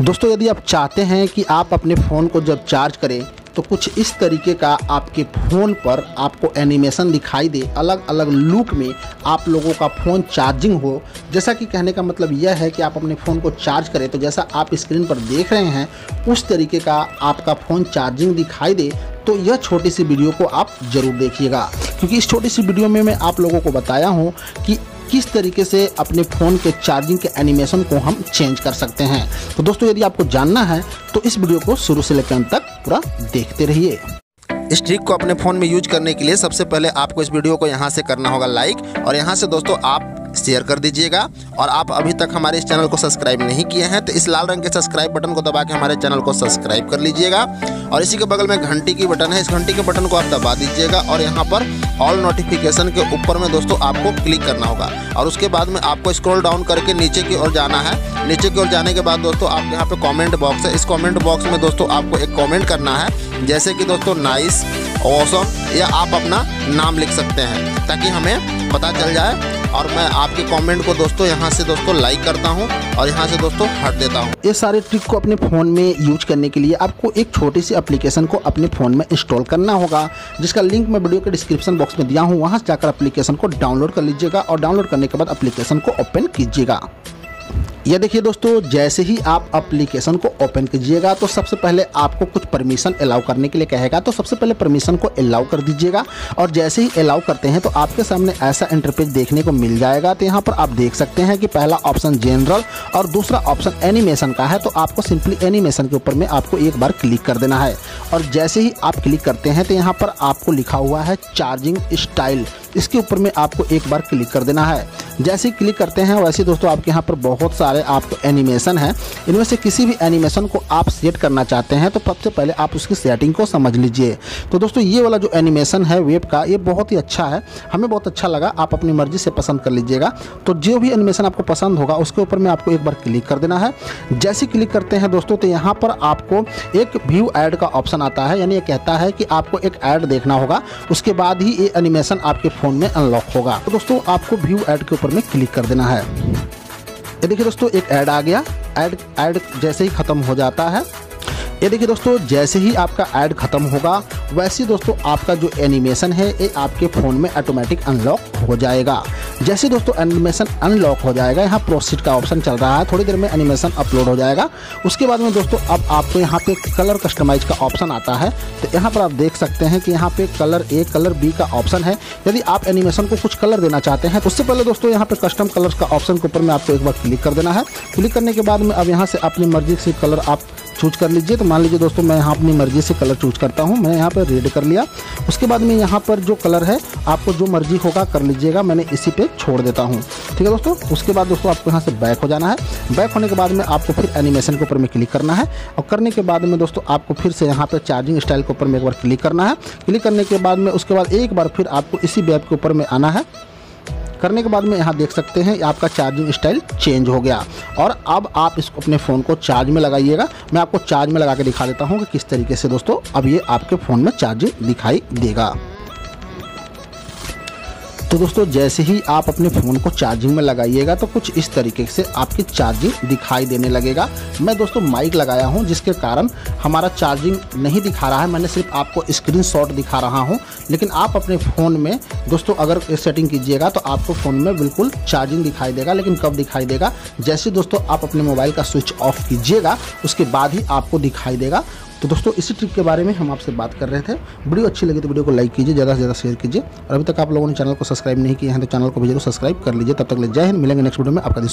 दोस्तों यदि आप चाहते हैं कि आप अपने फ़ोन को जब चार्ज करें तो कुछ इस तरीके का आपके फ़ोन पर आपको एनिमेशन दिखाई दे, अलग अलग लुक में आप लोगों का फ़ोन चार्जिंग हो। जैसा कि कहने का मतलब यह है कि आप अपने फ़ोन को चार्ज करें तो जैसा आप स्क्रीन पर देख रहे हैं उस तरीके का आपका फ़ोन चार्जिंग दिखाई दे, तो यह छोटी सी वीडियो को आप ज़रूर देखिएगा, क्योंकि इस छोटी सी वीडियो में मैं आप लोगों को बताया हूँ कि किस तरीके से अपने फ़ोन के चार्जिंग के एनिमेशन को हम चेंज कर सकते हैं। तो दोस्तों यदि आपको जानना है तो इस वीडियो को शुरू से लेकर अंत तक पूरा देखते रहिए। इस ट्रिक को अपने फ़ोन में यूज करने के लिए सबसे पहले आपको इस वीडियो को यहाँ से करना होगा लाइक, और यहाँ से दोस्तों आप शेयर कर दीजिएगा। और आप अभी तक हमारे इस चैनल को सब्सक्राइब नहीं किए हैं तो इस लाल रंग के सब्सक्राइब बटन को दबा के हमारे चैनल को सब्सक्राइब कर लीजिएगा। और इसी के बगल में घंटी की बटन है, इस घंटी के बटन को आप दबा दीजिएगा। और यहाँ पर ऑल नोटिफिकेशन के ऊपर में दोस्तों आपको क्लिक करना होगा, और उसके बाद में आपको स्क्रॉल डाउन करके नीचे की ओर जाना है। नीचे की ओर जाने के बाद दोस्तों आप यहाँ पर कॉमेंट बॉक्स है, इस कॉमेंट बॉक्स में दोस्तों आपको एक कॉमेंट करना है, जैसे कि दोस्तों नाइस, ऑसम, या आप अपना नाम लिख सकते हैं ताकि हमें पता चल जाए। और मैं आपके कमेंट को दोस्तों यहां से दोस्तों लाइक करता हूं और यहां से दोस्तों हट देता हूं। ये सारे ट्रिक को अपने फ़ोन में यूज करने के लिए आपको एक छोटी सी एप्लीकेशन को अपने फ़ोन में इंस्टॉल करना होगा, जिसका लिंक मैं वीडियो के डिस्क्रिप्शन बॉक्स में दिया हूं। वहां से जाकर एप्लीकेशन को डाउनलोड कर लीजिएगा, और डाउनलोड करने के बाद एप्लीकेशन को ओपन कीजिएगा। यह देखिए दोस्तों, जैसे ही आप एप्लीकेशन को ओपन कीजिएगा तो सबसे पहले आपको कुछ परमिशन अलाउ करने के लिए कहेगा, तो सबसे पहले परमिशन को अलाउ कर दीजिएगा। और जैसे ही अलाउ करते हैं तो आपके सामने ऐसा इंटरफेस देखने को मिल जाएगा। तो यहाँ पर आप देख सकते हैं कि पहला ऑप्शन जनरल और दूसरा ऑप्शन एनिमेशन का है। तो आपको सिंपली एनिमेशन के ऊपर में आपको एक बार क्लिक कर देना है, और जैसे ही आप क्लिक करते हैं तो यहाँ पर आपको लिखा हुआ है चार्जिंग स्टाइल, इसके ऊपर में आपको एक बार क्लिक कर देना है। जैसे ही क्लिक करते हैं वैसे दोस्तों आपके यहाँ पर बहुत सारे आपको एनिमेशन हैं, इनमें से किसी भी एनिमेशन को आप सेट करना चाहते हैं तो सबसे पहले आप उसकी सेटिंग को समझ लीजिए। तो दोस्तों ये वाला जो एनिमेशन है वेब का, ये बहुत ही अच्छा है, हमें बहुत अच्छा लगा, आप अपनी मर्जी से पसंद कर लीजिएगा। तो जो भी एनिमेशन आपको पसंद होगा उसके ऊपर में आपको एक बार क्लिक कर देना है। जैसे क्लिक करते हैं दोस्तों तो यहाँ पर आपको एक व्यू ऐड का ऑप्शन आता है, यानी ये कहता है कि आपको एक ऐड देखना होगा, उसके बाद ही ये एनिमेशन आपके फ़ोन में अनलॉक होगा। तो दोस्तों आपको व्यू ऐड के ऊपर में क्लिक कर देना है। ये देखिए दोस्तों एक ऐड आ गया, ऐड जैसे ही ख़त्म हो जाता है। ये देखिए दोस्तों जैसे ही आपका ऐड ख़त्म होगा वैसे दोस्तों आपका जो एनिमेशन है ये आपके फ़ोन में ऑटोमेटिक अनलॉक हो जाएगा। जैसे दोस्तों एनिमेशन अनलॉक हो जाएगा, यहाँ प्रोसीड का ऑप्शन चल रहा है, थोड़ी देर में एनिमेशन अपलोड हो जाएगा। उसके बाद में दोस्तों अब आपको यहाँ पे कलर कस्टमाइज का ऑप्शन आता है। तो यहाँ पर आप देख सकते हैं कि यहाँ पे कलर ए कलर बी का ऑप्शन है। यदि आप एनिमेशन को कुछ कलर देना चाहते हैं तो उससे पहले दोस्तों यहाँ पर कस्टम कलर्स का ऑप्शन के ऊपर में आपको एक बार क्लिक कर देना है। क्लिक करने के बाद में अब यहाँ से अपनी मर्जी से कलर आप चूज कर लीजिए। तो मान लीजिए दोस्तों मैं यहाँ अपनी मर्ज़ी से कलर चूज करता हूँ, मैंने यहाँ पर रेड कर लिया। उसके बाद में यहाँ पर जो कलर है आपको जो मर्ज़ी होगा कर लीजिएगा, मैंने इसी पे छोड़ देता हूँ, ठीक है दोस्तों। उसके बाद दोस्तों आपको यहाँ से बैक हो जाना है। बैक होने के बाद में आपको फिर एनिमेशन के ऊपर में क्लिक करना है, और करने के बाद में दोस्तों आपको फिर से यहाँ पर चार्जिंग स्टाइल के ऊपर में एक बार क्लिक करना है। क्लिक करने के बाद में उसके बाद एक बार फिर आपको इसी वेब के ऊपर में आना है। करने के बाद में यहाँ देख सकते हैं आपका चार्जिंग स्टाइल चेंज हो गया, और अब आप इसको अपने फ़ोन को चार्ज में लगाइएगा। मैं आपको चार्ज में लगा के दिखा देता हूँ कि किस तरीके से दोस्तों अब ये आपके फ़ोन में चार्जिंग दिखाई देगा। तो दोस्तों जैसे ही आप अपने फ़ोन को चार्जिंग में लगाइएगा तो कुछ इस तरीके से आपकी चार्जिंग दिखाई देने लगेगा। मैं दोस्तों माइक लगाया हूं जिसके कारण हमारा चार्जिंग नहीं दिखा रहा है, मैंने सिर्फ आपको स्क्रीनशॉट दिखा रहा हूं। लेकिन आप अपने फ़ोन में दोस्तों अगर सेटिंग कीजिएगा तो आपको फ़ोन में बिल्कुल चार्जिंग दिखाई देगा। लेकिन कब दिखाई देगा? जैसे दोस्तों आप अपने मोबाइल का स्विच ऑफ कीजिएगा उसके बाद ही आपको दिखाई देगा। तो दोस्तों इसी ट्रिक के बारे में हम आपसे बात कर रहे थे। वीडियो अच्छी लगी तो वीडियो को लाइक कीजिए, ज़्यादा से ज़्यादा शेयर कीजिए, और अभी तक आप लोगों ने चैनल को सब्सक्राइब नहीं किया है तो चैनल को भी जरूर सब्सक्राइब कर लीजिए। तब तक ले जय हिंद, मिलेंगे नेक्स्ट वीडियो में। आपका दिन